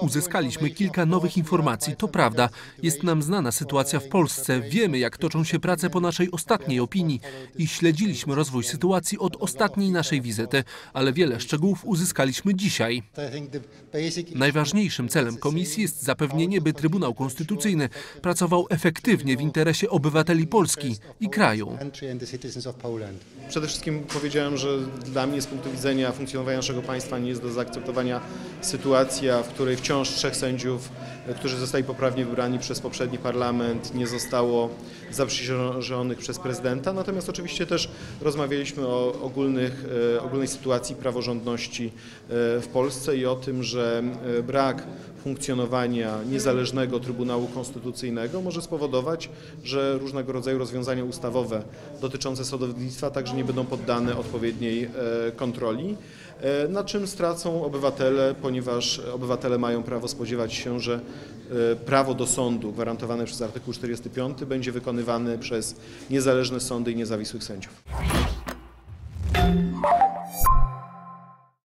Uzyskaliśmy kilka nowych informacji, to prawda. Jest nam znana sytuacja w Polsce, wiemy, jak toczą się prace po naszej ostatniej opinii i śledziliśmy rozwój sytuacji od ostatniej naszej wizyty, ale wiele szczegółów uzyskaliśmy dzisiaj. Najważniejszym celem Komisji jest zapewnienie, by Trybunał Konstytucyjny pracował efektywnie w interesie obywateli Polski i kraju. Przede wszystkim powiedziałem, że dla mnie z punktu widzenia funkcjonowania naszego państwa nie jest do zaakceptowania sytuacja, w której wciąż 3 sędziów, którzy zostali poprawnie wybrani przez poprzedni parlament, nie zostało zaprzysiężonych przez prezydenta. Natomiast oczywiście też rozmawialiśmy o ogólnej sytuacji praworządności w Polsce i o tym, że brak funkcjonowania niezależnego Trybunału Konstytucyjnego może spowodować, że różnego rodzaju rozwiązania ustawowe dotyczące sądownictwa także nie będą poddane odpowiedniej kontroli, na czym stracą obywatele, ponieważ obywatele mają prawo spodziewać się, że prawo do sądu gwarantowane przez artykuł 45 będzie wykonywane przez niezależne sądy i niezawisłych sędziów.